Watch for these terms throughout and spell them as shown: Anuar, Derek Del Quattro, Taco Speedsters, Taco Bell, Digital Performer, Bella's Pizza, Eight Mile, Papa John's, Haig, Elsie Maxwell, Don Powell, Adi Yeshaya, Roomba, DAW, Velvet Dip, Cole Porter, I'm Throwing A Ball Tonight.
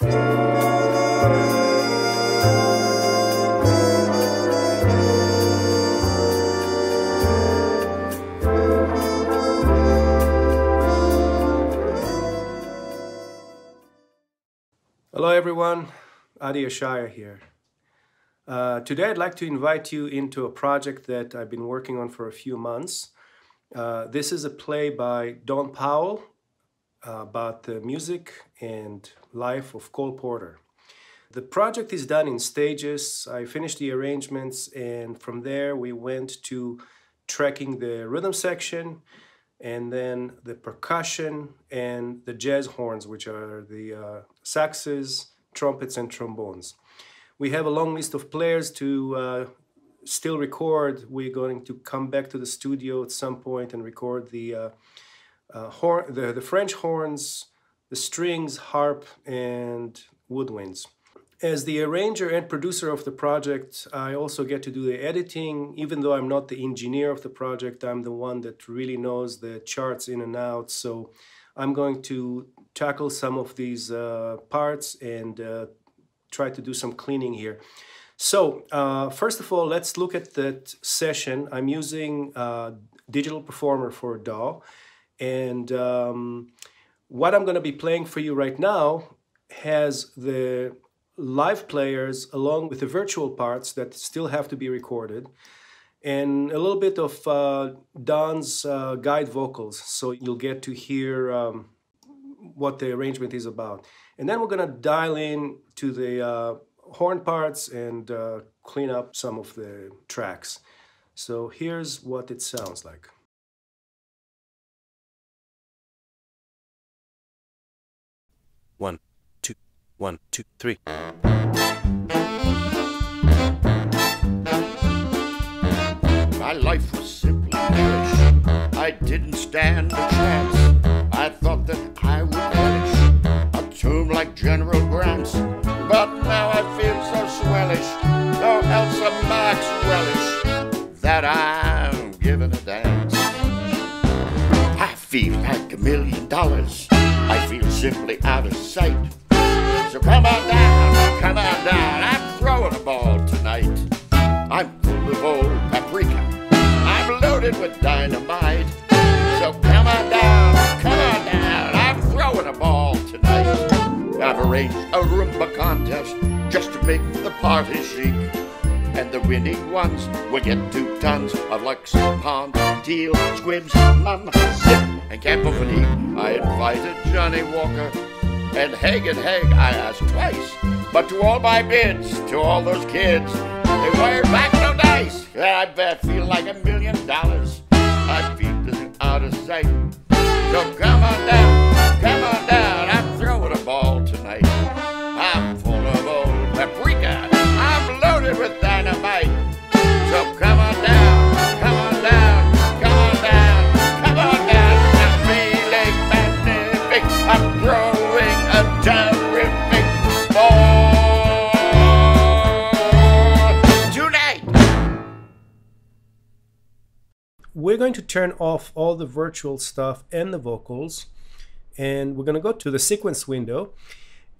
Hello everyone, Adi Yeshaya here. Today I'd like to invite you into a project that I've been working on for a few months. This is a play by Don Powell about the music and life of Cole Porter. The project is done in stages. I finished the arrangements, and from there we went to tracking the rhythm section and then the percussion and the jazz horns, which are the saxes, trumpets, and trombones. We have a long list of players to still record. We're going to come back to the studio at some point and record the French horns, the strings, harp, and woodwinds. As the arranger and producer of the project, I also get to do the editing. Even though I'm not the engineer of the project, I'm the one that really knows the charts in and out. So I'm going to tackle some of these parts and try to do some cleaning here. So first of all, let's look at that session. I'm using Digital Performer for DAW. And what I'm going to be playing for you right now has the live players along with the virtual parts that still have to be recorded, and a little bit of Don's guide vocals, so you'll get to hear what the arrangement is about. And then we're going to dial in to the horn parts and clean up some of the tracks. So here's what it sounds like. One, two, 1, 2, 3. My life was simply perish. I didn't stand a chance. I thought that I would vanish, a tomb like General Grant's. But now I feel so swellish, no Elsie Maxwellish, that I'm giving a dance. I feel like $1 million. I feel simply out of sight. So come on down, I'm throwing a ball tonight. I'm full of old paprika, I'm loaded with dynamite. So come on down, I'm throwing a ball tonight. I've arranged a Roomba contest just to make the party chic, and the winning ones will get 2 tons of Lux, Pond, Teal, Squibs, Mum, Zip, and Campofony. I invited Johnny Walker and Haig, I asked twice. But to all my bids, to all those kids, they wired back no dice. And I feel like $1 million. I feel out of sight. So come on down, I'm throwing a ball tonight. I'm full of old paprika, I'm loaded with dynamite. So come on down. We're going to turn off all the virtual stuff and the vocals, and we're going to go to the sequence window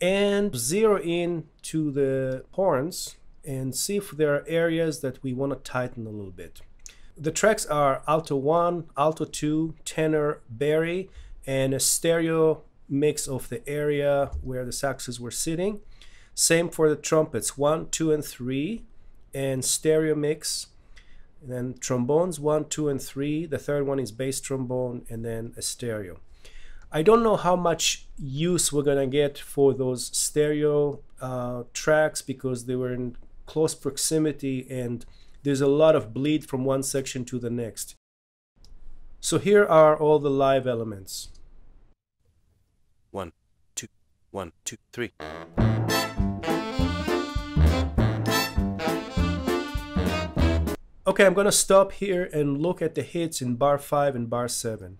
and zero in to the horns and see if there are areas that we want to tighten a little bit. The tracks are alto 1, alto 2, tenor, Barry, and a stereo mix of the area where the saxes were sitting. Same for the trumpets, 1, 2, and 3, and stereo mix. And then trombones, 1, 2, and 3. The third one is bass trombone, and then a stereo. I don't know how much use we're gonna get for those stereo tracks, because they were in close proximity and there's a lot of bleed from one section to the next. So here are all the live elements. 1, 2, 1, 2, 3. Okay, I'm going to stop here and look at the hits in bar 5 and bar 7.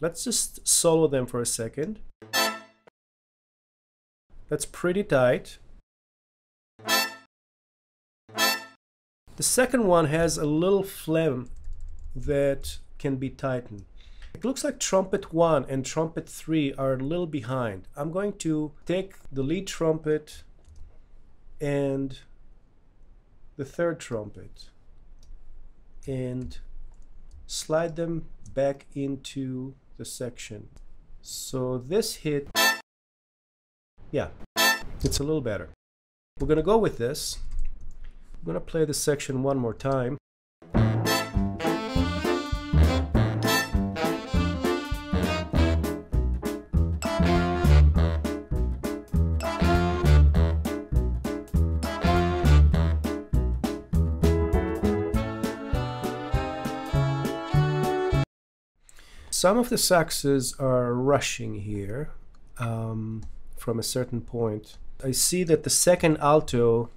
Let's just solo them for a second. That's pretty tight. The second one has a little phlegm that can be tightened. It looks like trumpet 1 and trumpet 3 are a little behind. I'm going to take the lead trumpet and the third trumpet and slide them back into the section. So this hit, yeah, it's a little better. We're gonna go with this. I'm gonna play this section one more time. Some of the saxes are rushing here from a certain point. I see that the second alto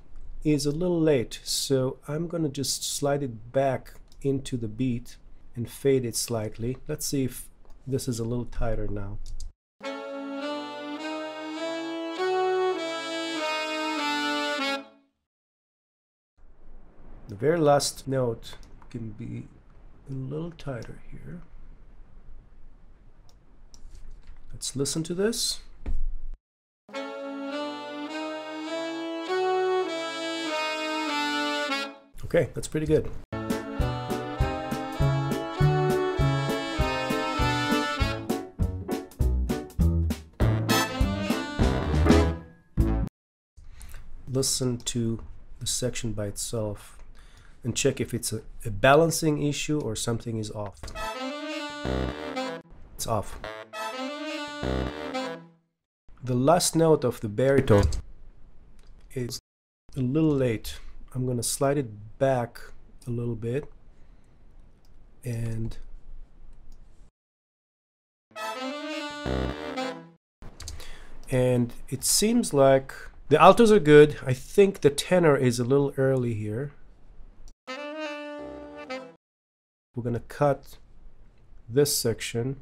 is a little late, so I'm going to just slide it back into the beat and fade it slightly. Let's see if this is a little tighter now. The very last note can be a little tighter here. Let's listen to this. Okay, that's pretty good. Listen to the section by itself and check if it's a balancing issue or something is off. It's off. The last note of the baritone is a little late. I'm going to slide it back a little bit and it seems like the altos are good. I think the tenor is a little early here. We're going to cut this section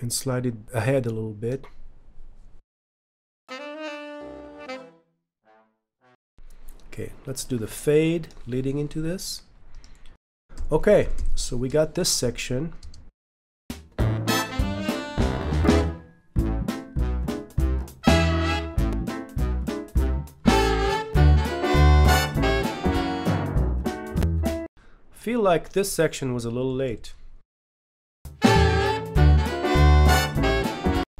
and slide it ahead a little bit. Okay, let's do the fade leading into this. Okay, so we got this section. I feel like this section was a little late.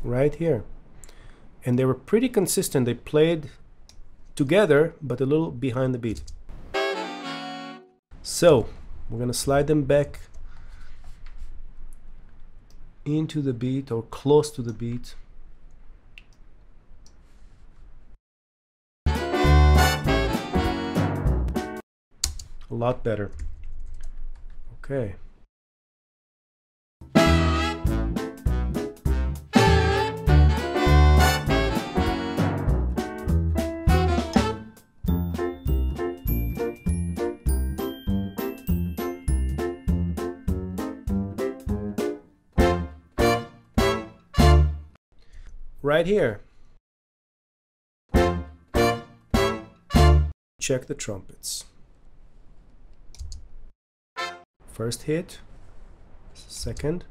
Right here, and they were pretty consistent. They played together but a little behind the beat, so we're gonna slide them back into the beat or close to the beat. A lot better. Okay, right here. Check the trumpets. First hit, second.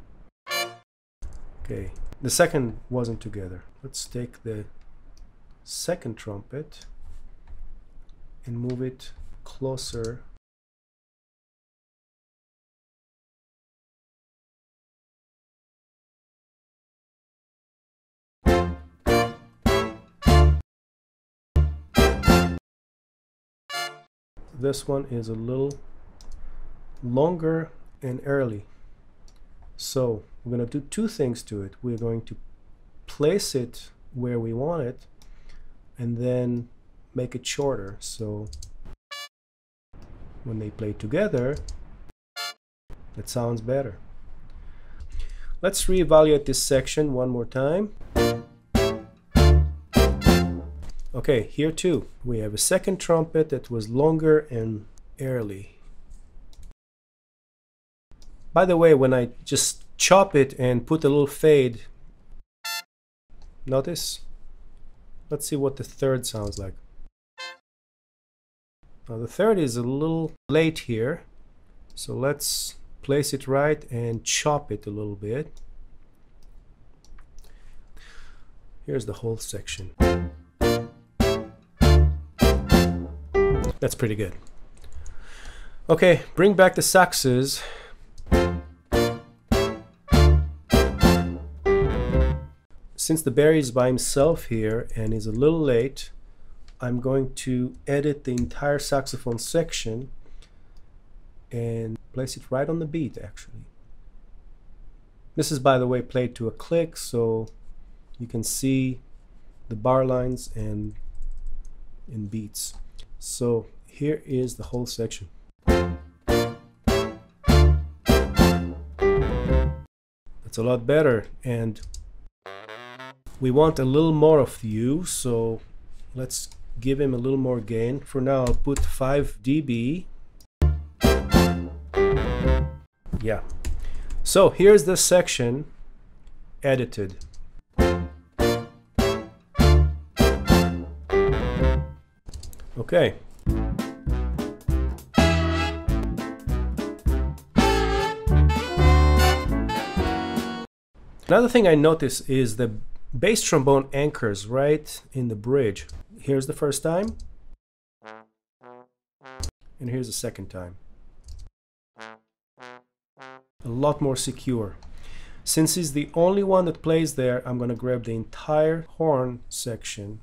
Okay, the second wasn't together. Let's take the second trumpet and move it closer. This one is a little longer and early, so we're going to do two things to it. We're going to place it where we want it and then make it shorter, so when they play together it sounds better. Let's reevaluate this section one more time. Okay, here too, we have a second trumpet that was longer and early. By the way, when I just chop it and put a little fade, notice? Let's see what the third sounds like. Now the third is a little late here, so let's place it right and chop it a little bit. Here's the whole section. That's pretty good. Okay, bring back the saxes. Since the Barry is by himself here and is a little late, I'm going to edit the entire saxophone section and place it right on the beat, actually. This is, by the way, played to a click, so you can see the bar lines and in beats. So here is the whole section. That's a lot better, and we want a little more of you, so let's give him a little more gain. For now, I'll put 5 dB. Yeah. So here's this section edited. Okay. Another thing I notice is the bass trombone anchors right in the bridge. Here's the first time, and here's the second time. A lot more secure. Since he's the only one that plays there, I'm going to grab the entire horn section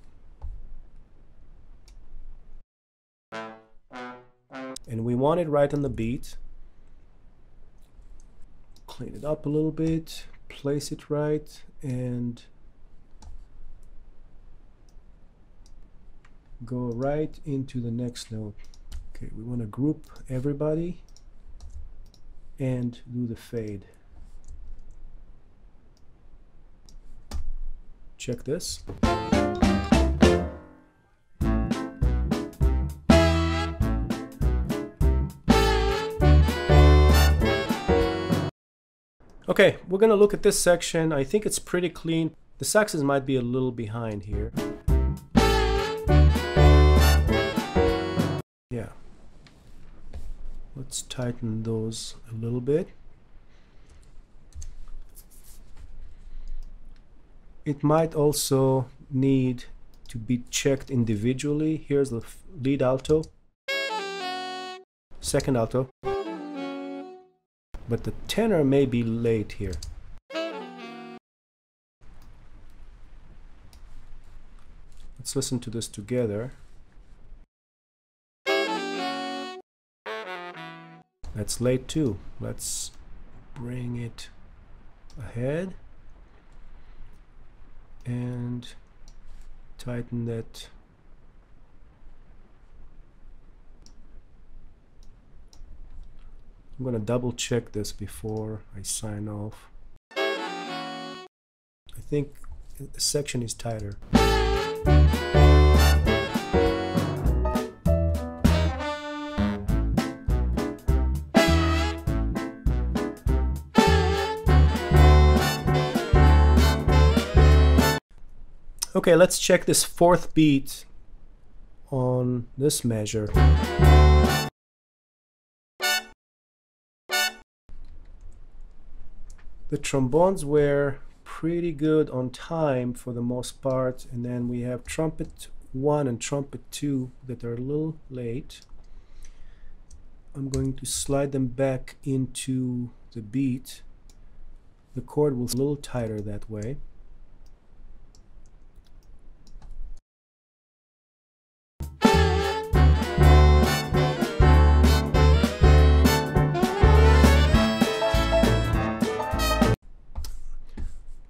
and we want it right on the beat. Clean it up a little bit, place it right, and go right into the next note. Okay, we want to group everybody and do the fade. Check this. Okay, we're going to look at this section. I think it's pretty clean. The saxes might be a little behind here. Yeah. Let's tighten those a little bit. It might also need to be checked individually. Here's the lead alto, second alto. But the tenor may be late here. Let's listen to this together. That's late too. Let's bring it ahead and tighten that. I'm going to double check this before I sign off. I think the section is tighter. Okay, let's check this fourth beat on this measure. The trombones were pretty good on time for the most part, and then we have trumpet 1 and trumpet 2 that are a little late. I'm going to slide them back into the beat. The chord was a little tighter that way.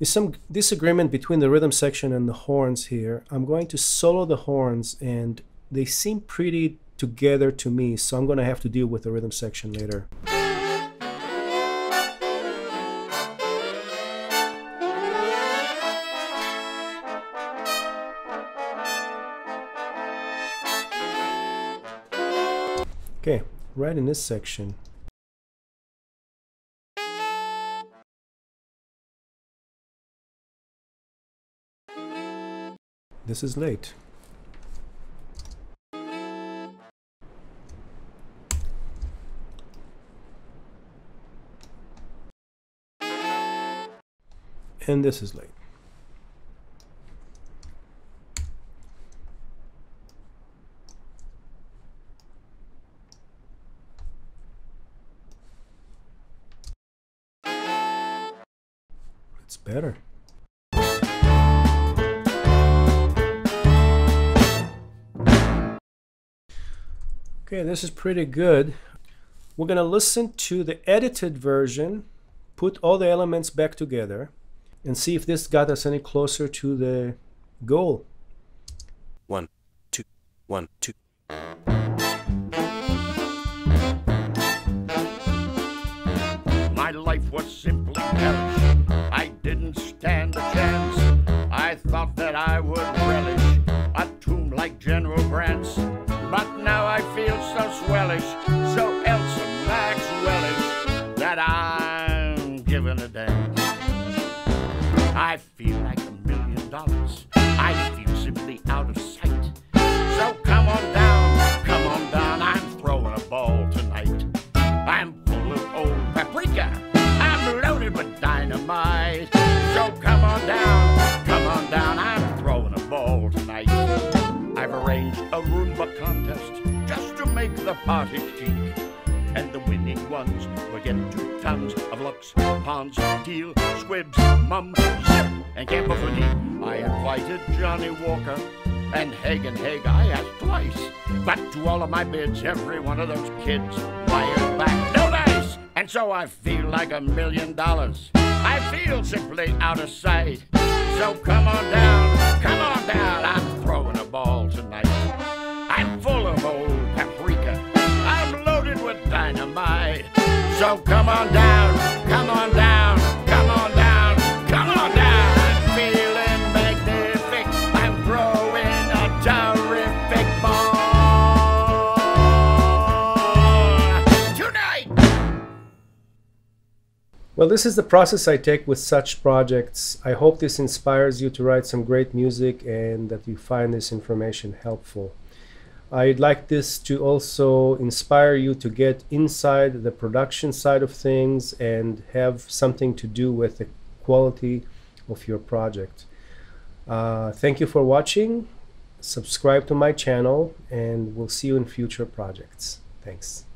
There's some disagreement between the rhythm section and the horns here. I'm going to solo the horns, and they seem pretty together to me, so I'm going to have to deal with the rhythm section later. Okay, right in this section. This is late. and this is late. It's better. Okay, this is pretty good. We're going to listen to the edited version, put all the elements back together, and see if this got us any closer to the goal. 1, 2, 1, 2. My life was simply perish. I didn't stand a chance. I thought that I would relish a tomb like General Grant's. But now I feel so swellish, so Elsie Maxwellish, that I'm giving a damn. I feel like $1 million. I feel simply out of sight. So come on down, I'm throwing a ball tonight. I'm full of old paprika, I'm loaded with dynamite. So come on down, I'm throwing a ball tonight. I've arranged a Roomba contest just to make the party chic, and the winning ones will get 2 tons of Lux, Ponds, Teal, Squibs, Mum, Zip, and Campofoni. I invited Johnny Walker and Hagen. I asked twice, but to all of my bids, every one of those kids fired back, no dice! And so I feel like $1 million. I feel simply out of sight. So come on down, I'm throwing a ball tonight. I'm full of old paprika, I'm loaded with dynamite. So come on down, come on down, come on down, come on down. I'm feeling magnific, I'm throwing a terrific ball tonight. Well, this is the process I take with such projects. I hope this inspires you to write some great music and that you find this information helpful. I'd like this to also inspire you to get inside the production side of things and have something to do with the quality of your project. Thank you for watching. Subscribe to my channel and we'll see you in future projects. Thanks.